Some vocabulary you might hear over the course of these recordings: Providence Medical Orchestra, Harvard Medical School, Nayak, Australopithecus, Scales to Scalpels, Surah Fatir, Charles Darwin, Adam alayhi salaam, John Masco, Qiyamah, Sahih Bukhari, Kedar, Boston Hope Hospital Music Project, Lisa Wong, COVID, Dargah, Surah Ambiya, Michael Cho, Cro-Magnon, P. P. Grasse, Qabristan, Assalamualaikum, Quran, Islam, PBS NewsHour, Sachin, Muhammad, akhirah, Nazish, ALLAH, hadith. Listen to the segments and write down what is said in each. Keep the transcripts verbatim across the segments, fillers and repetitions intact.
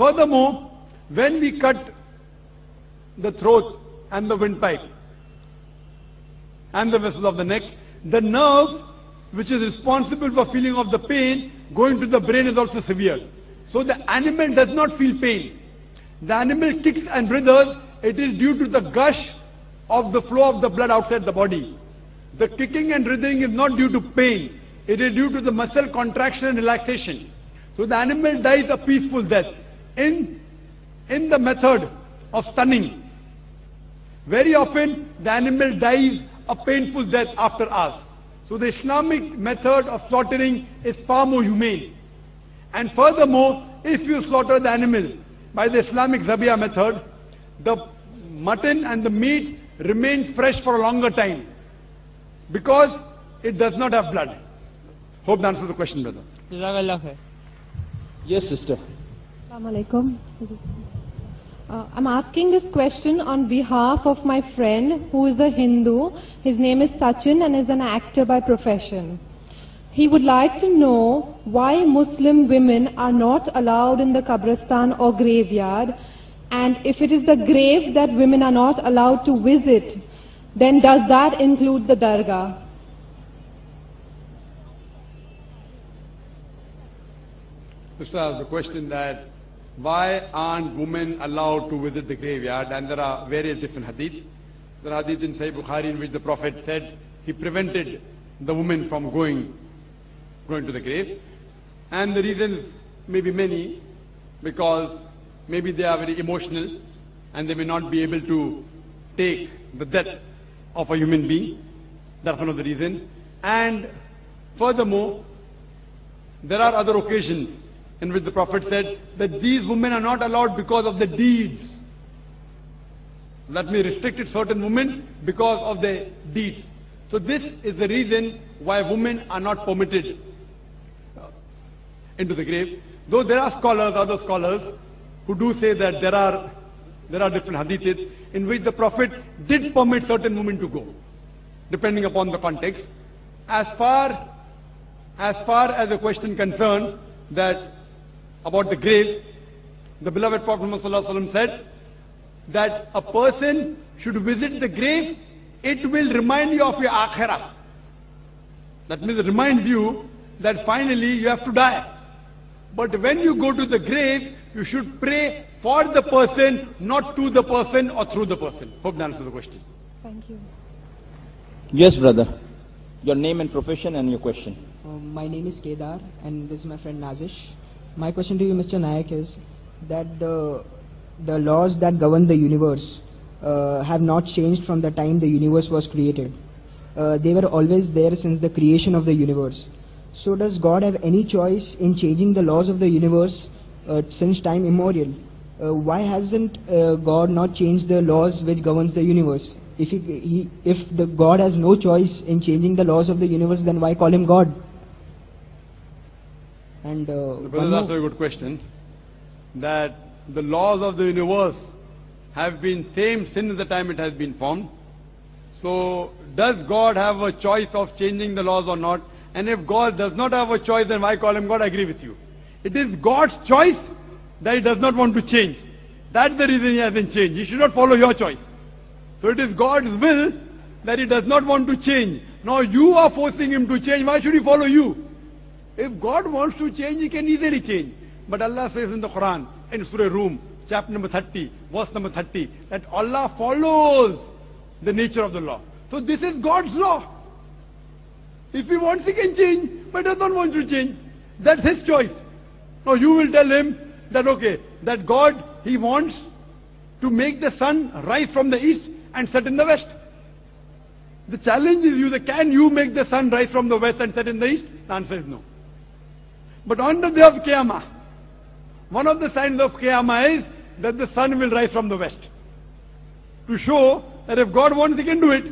Furthermore, when we cut the throat and the windpipe and the vessel of the neck, the nerve which is responsible for feeling of the pain going to the brain is also severed. So the animal does not feel pain. The animal kicks and writhers. It is due to the gush of the flow of the blood outside the body. The kicking and writhing is not due to pain. It is due to the muscle contraction and relaxation. So the animal dies a peaceful death. In, in the method of stunning, very often the animal dies a painful death after us. So the Islamic method of slaughtering is far more humane. And furthermore, if you slaughter the animal by the Islamic Zabiya method, the mutton and the meat remains fresh for a longer time because it does not have blood. Hope that answers the question, brother. Yes, sister. Assalamualaikum. Uh, I'm asking this question on behalf of my friend who is a Hindu. His name is Sachin and is an actor by profession. He would like to know why Muslim women are not allowed in the Qabristan or graveyard, and if it is the grave that women are not allowed to visit, then does that include the Dargah? Sister, the question that why aren't women allowed to visit the graveyard, and there are various different hadith. There are hadith in Sahih Bukhari in which the Prophet said he prevented the women from going going to the grave, and the reasons may be many, because maybe they are very emotional and they may not be able to take the death of a human being. That's one of the reasons. And furthermore, there are other occasions in which the Prophet said that these women are not allowed because of the deeds. That may restricted certain women because of their deeds. So this is the reason why women are not permitted into the grave. Though there are scholars, other scholars, who do say that there are there are different hadiths in which the Prophet did permit certain women to go, depending upon the context. As far as far as the question concerned that about the grave, the beloved Prophet Muhammad said that a person should visit the grave. It will remind you of your akhirah. That means it reminds you that finally you have to die. But when you go to the grave, you should pray for the person, not to the person or through the person. Hope that answers the question. Thank you. Yes, brother. Your name and profession and your question. Um, my name is Kedar and this is my friend Nazish. My question to you, Mister Nayak, is that the, the laws that govern the universe Uh, have not changed from the time the universe was created. Uh, they were always there since the creation of the universe. So does God have any choice in changing the laws of the universe uh, since time immemorial? Uh, why hasn't uh, God not changed the laws which governs the universe? If he, he, if the God has no choice in changing the laws of the universe, then why call him God? And uh, brother, that's a very good question. That the laws of the universe have been same since the time it has been formed. So does God have a choice of changing the laws or not? And if God does not have a choice, then why call him God? I agree with you. It is God's choice that he does not want to change. That's the reason he hasn't changed. He should not follow your choice. So it is God's will that he does not want to change. Now you are forcing him to change. Why should he follow you? If God wants to change, he can easily change. But Allah says in the Quran, in Surah Rum, chapter number thirty, verse number thirty, that Allah follows the nature of the law. So this is God's law. If he wants, he can change, but does not want to change. That's his choice. Now you will tell him that, okay, that God, he wants to make the sun rise from the east and set in the west. The challenge is you, can you make the sun rise from the west and set in the east? The answer is no. But on the day of Qiyamah, one of the signs of Qiyamah is that the sun will rise from the west, to show that if God wants, he can do it.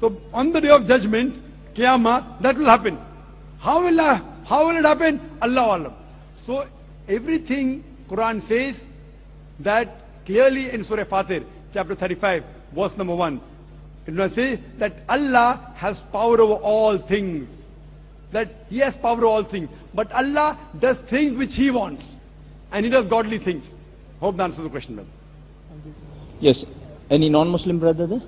So on the day of judgment, Qiyamah, that will happen. How will, how will it happen? Allah Alam. So everything Quran says that clearly in Surah Fatir, chapter thirty-five, verse number one. It will say that Allah has power over all things. That he has power over all things. But Allah does things which he wants. And he does godly things. Hope that answers the question, brother. Yes. Any non-Muslim brother there?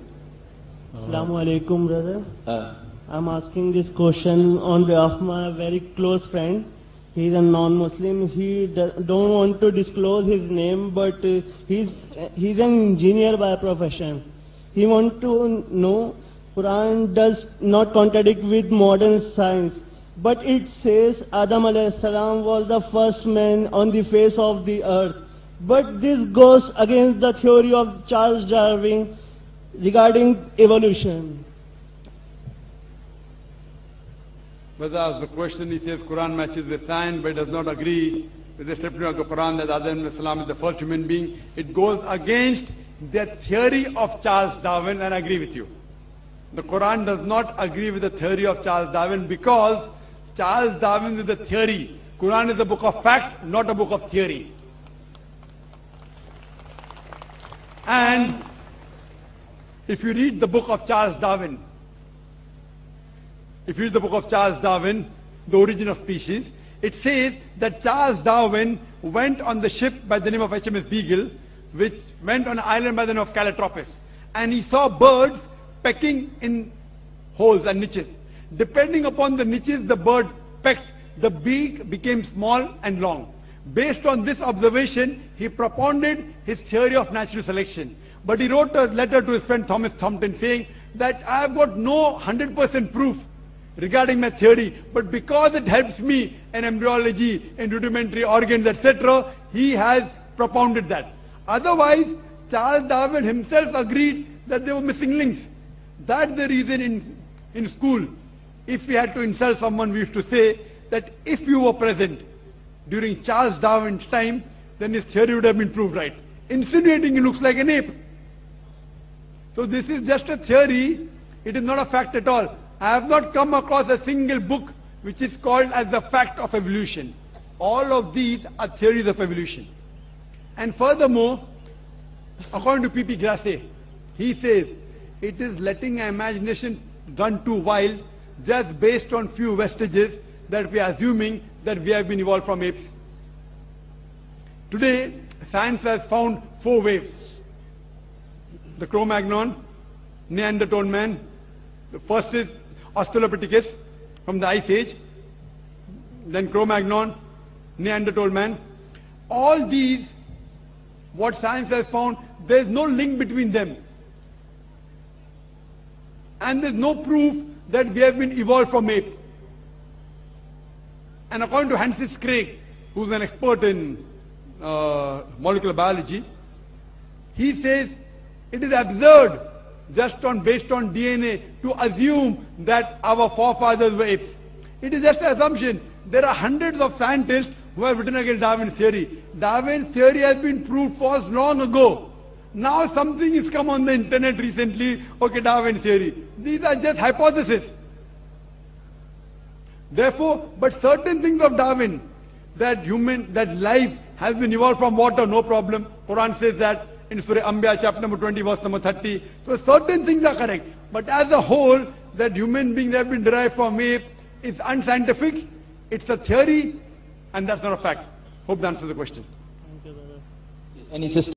Assalamu alaikum, brother. Uh, I'm asking this question on behalf of my very close friend. He's a non-Muslim. He do, don't want to disclose his name, but uh, he's he's an engineer by profession. He wants to know Quran does not contradict with modern science, but it says Adam alayhi salaam was the first man on the face of the earth. But this goes against the theory of Charles Darwin regarding evolution. But as the question, he says Quran matches the science, but does not agree with the statement of the Quran that Adam alayhi salaam is the first human being. It goes against the theory of Charles Darwin, and I agree with you. The Quran does not agree with the theory of Charles Darwin, because Charles Darwin is a theory. Quran is a book of fact, not a book of theory. And if you read the book of Charles Darwin, if you read the book of Charles Darwin, The Origin of Species, it says that Charles Darwin went on the ship by the name of H M S Beagle, which went on an island by the name of Calatropis, and he saw birds pecking in holes and niches. Depending upon the niches the bird pecked, the beak became small and long. Based on this observation, he propounded his theory of natural selection. But he wrote a letter to his friend Thomas Thompson saying that I have got no one hundred percent proof regarding my theory, but because it helps me in embryology, in rudimentary organs, et cetera, he has propounded that. Otherwise, Charles Darwin himself agreed that there were missing links. That's the reason in, in school, if we had to insult someone, we used to say that if you were present during Charles Darwin's time, then his theory would have been proved right. Insinuating he looks like an ape. So this is just a theory, it is not a fact at all. I have not come across a single book which is called as the fact of evolution. All of these are theories of evolution. And furthermore, according to P. P. Grasse, he says, it is letting our imagination run too wild just based on few vestiges that we are assuming that we have been evolved from apes. Today, science has found four waves. The Cro-Magnon, Neanderthal man. The first is Australopithecus from the Ice Age. Then Cro-Magnon, Neanderthal man. All these, what science has found, there is no link between them. And there's no proof that we have been evolved from ape. And according to Francis Crick, who's an expert in uh, molecular biology, he says it is absurd just on based on D N A to assume that our forefathers were apes. It is just an assumption. There are hundreds of scientists who have written against Darwin's theory. Darwin's theory has been proved false long ago. Now something has come on the internet recently, okay, Darwin theory. These are just hypotheses. Therefore, but certain things of Darwin, that human, that life has been evolved from water, no problem. Quran says that in Surah Ambiya, chapter number twenty, verse number thirty. So certain things are correct. But as a whole, that human beings have been derived from ape is unscientific, it's a theory, and that's not a fact. Hope that answers the question. Thank you, brother. Any sister?